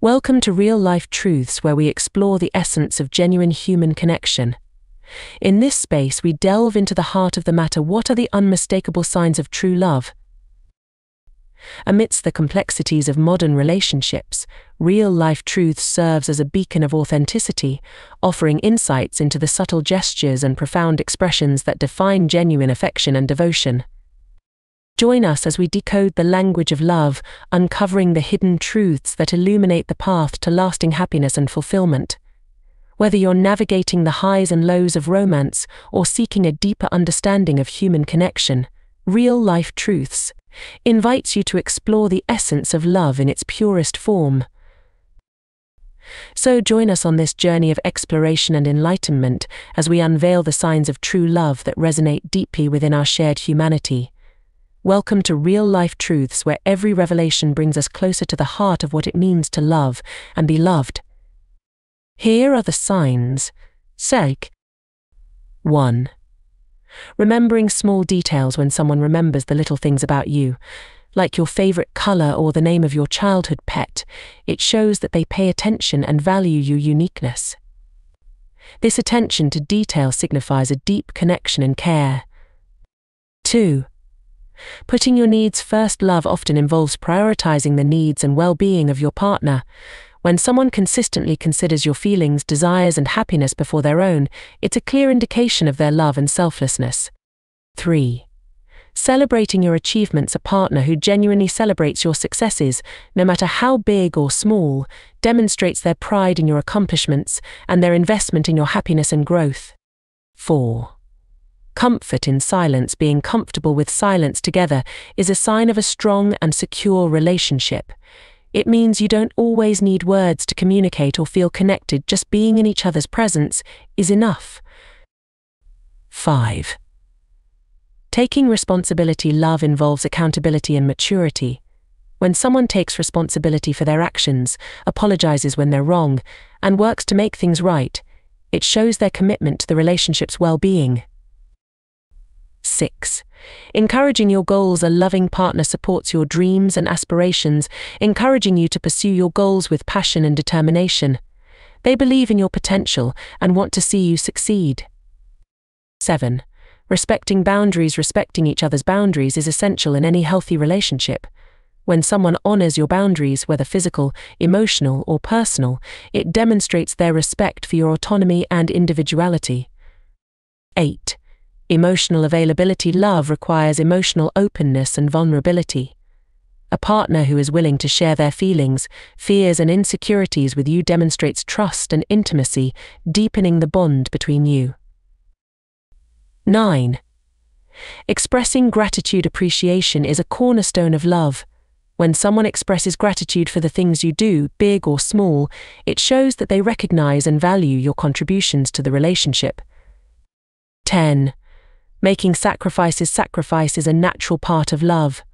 Welcome to Real Life Truths, where we explore the essence of genuine human connection. In this space, we delve into the heart of the matter. What are the unmistakable signs of true love? Amidst the complexities of modern relationships, Real Life Truth serves as a beacon of authenticity, offering insights into the subtle gestures and profound expressions that define genuine affection and devotion. Join us as we decode the language of love, uncovering the hidden truths that illuminate the path to lasting happiness and fulfillment. Whether you're navigating the highs and lows of romance or seeking a deeper understanding of human connection, Real Life Truths invites you to explore the essence of love in its purest form. So join us on this journey of exploration and enlightenment as we unveil the signs of true love that resonate deeply within our shared humanity. Welcome to Real Life Truths, where every revelation brings us closer to the heart of what it means to love and be loved. Here are the signs. 1. Remembering small details. When someone remembers the little things about you, like your favorite color or the name of your childhood pet, it shows that they pay attention and value your uniqueness. This attention to detail signifies a deep connection and care. 2. Putting your needs first. Love often involves prioritizing the needs and well-being of your partner. When someone consistently considers your feelings, desires, and happiness before their own, it's a clear indication of their love and selflessness. 3. Celebrating your achievements. A partner who genuinely celebrates your successes, no matter how big or small, demonstrates their pride in your accomplishments and their investment in your happiness and growth. 4. Comfort in silence. Being comfortable with silence together is a sign of a strong and secure relationship. It means you don't always need words to communicate or feel connected. Just being in each other's presence is enough. 5. Taking responsibility. Love involves accountability and maturity. When someone takes responsibility for their actions, apologizes when they're wrong, and works to make things right, it shows their commitment to the relationship's well-being. 6. Encouraging your goals. A loving partner supports your dreams and aspirations, encouraging you to pursue your goals with passion and determination. They believe in your potential and want to see you succeed. 7. Respecting boundaries. Respecting each other's boundaries is essential in any healthy relationship. When someone honors your boundaries, whether physical, emotional, or personal, it demonstrates their respect for your autonomy and individuality. 8. Emotional availability. Love requires emotional openness and vulnerability. A partner who is willing to share their feelings, fears, and insecurities with you demonstrates trust and intimacy, deepening the bond between you. 9. Expressing gratitude. Appreciation is a cornerstone of love. When someone expresses gratitude for the things you do, big or small, it shows that they recognize and value your contributions to the relationship. 10. Making sacrifices. Sacrifice is a natural part of love.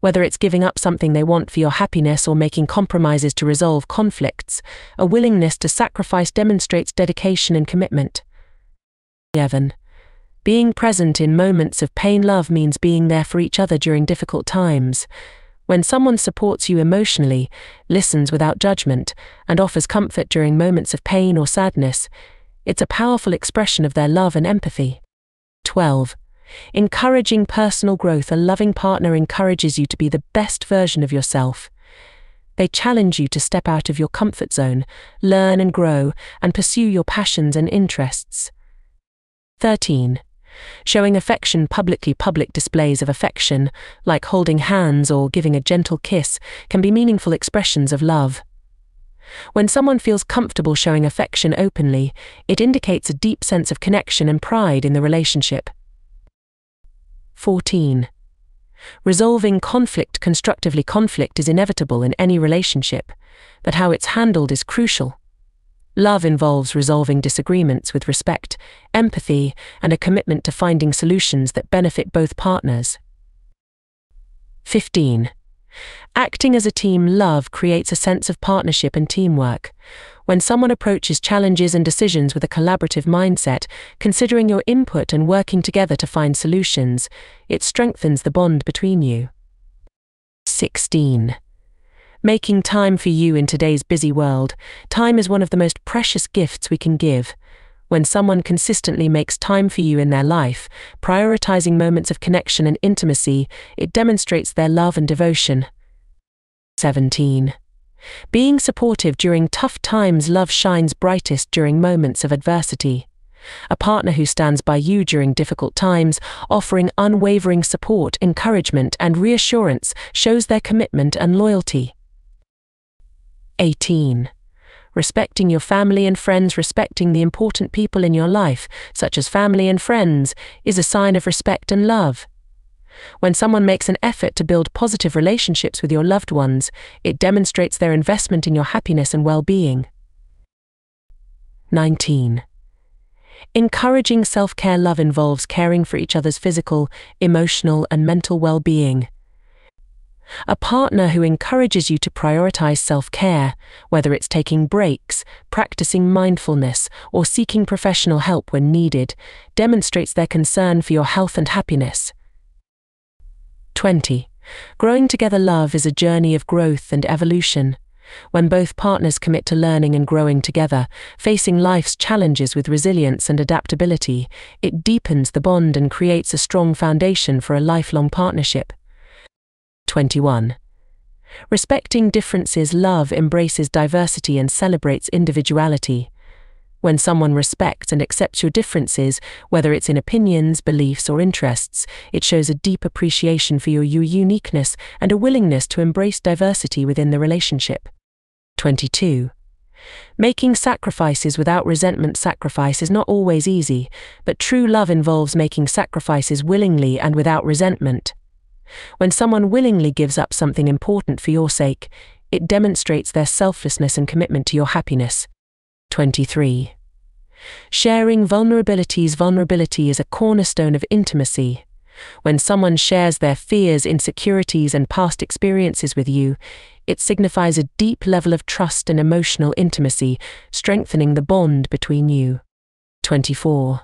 Whether it's giving up something they want for your happiness or making compromises to resolve conflicts, a willingness to sacrifice demonstrates dedication and commitment. 11. Being present in moments of pain. Love means being there for each other during difficult times. When someone supports you emotionally, listens without judgment, and offers comfort during moments of pain or sadness, it's a powerful expression of their love and empathy. 12. Encouraging personal growth. A loving partner encourages you to be the best version of yourself. They challenge you to step out of your comfort zone, learn and grow, and pursue your passions and interests. 13. Showing affection publicly. Public displays of affection, like holding hands or giving a gentle kiss, can be meaningful expressions of love. When someone feels comfortable showing affection openly, it indicates a deep sense of connection and pride in the relationship. 14. Resolving conflict constructively. Conflict is inevitable in any relationship, but how it's handled is crucial. Love involves resolving disagreements with respect, empathy, and a commitment to finding solutions that benefit both partners. 15. Acting as a team. Love creates a sense of partnership and teamwork. When someone approaches challenges and decisions with a collaborative mindset, considering your input and working together to find solutions, it strengthens the bond between you. 16. making time for you in today's busy world. Time is one of the most precious gifts we can give. When someone consistently makes time for you in their life, prioritizing moments of connection and intimacy, it demonstrates their love and devotion. 17. Being supportive during tough times. Love shines brightest during moments of adversity. A partner who stands by you during difficult times, offering unwavering support, encouragement, and reassurance, shows their commitment and loyalty. 18. Respecting your family and friends. Respecting the important people in your life, such as family and friends, is a sign of respect and love. When someone makes an effort to build positive relationships with your loved ones, it demonstrates their investment in your happiness and well-being. 19. Encouraging self-care. Love involves caring for each other's physical, emotional, and mental well-being. A partner who encourages you to prioritize self-care, whether it's taking breaks, practicing mindfulness, or seeking professional help when needed, demonstrates their concern for your health and happiness. 20. Growing together. Love is a journey of growth and evolution. When both partners commit to learning and growing together, facing life's challenges with resilience and adaptability, it deepens the bond and creates a strong foundation for a lifelong partnership. 21. Respecting differences. Love embraces diversity and celebrates individuality. When someone respects and accepts your differences, whether it's in opinions, beliefs, or interests, it shows a deep appreciation for your uniqueness and a willingness to embrace diversity within the relationship. 22. Making sacrifices without resentment. Sacrifice is not always easy, but true love involves making sacrifices willingly and without resentment. When someone willingly gives up something important for your sake, it demonstrates their selflessness and commitment to your happiness. 23. Sharing vulnerabilities. Vulnerability is a cornerstone of intimacy. When someone shares their fears, insecurities, and past experiences with you, it signifies a deep level of trust and emotional intimacy, strengthening the bond between you. 24.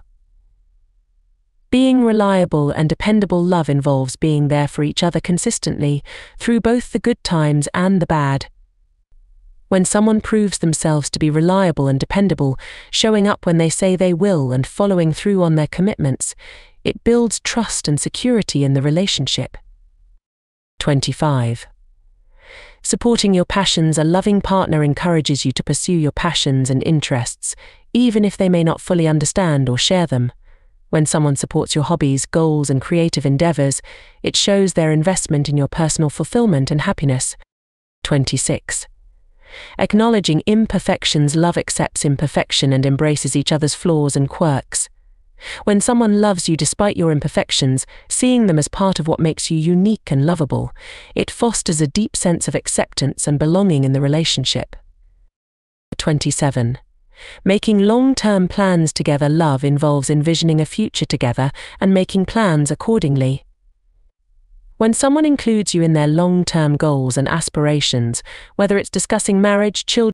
Being reliable and dependable. Love involves being there for each other consistently, through both the good times and the bad. When someone proves themselves to be reliable and dependable, showing up when they say they will and following through on their commitments, it builds trust and security in the relationship. 25. Supporting your passions. A loving partner encourages you to pursue your passions and interests, even if they may not fully understand or share them. When someone supports your hobbies, goals, and creative endeavors, it shows their investment in your personal fulfillment and happiness. 26. Acknowledging imperfections. Love accepts imperfection and embraces each other's flaws and quirks. When someone loves you despite your imperfections, seeing them as part of what makes you unique and lovable, it fosters a deep sense of acceptance and belonging in the relationship. 27. Making long-term plans together. Love involves envisioning a future together and making plans accordingly. When someone includes you in their long-term goals and aspirations, whether it's discussing marriage, children,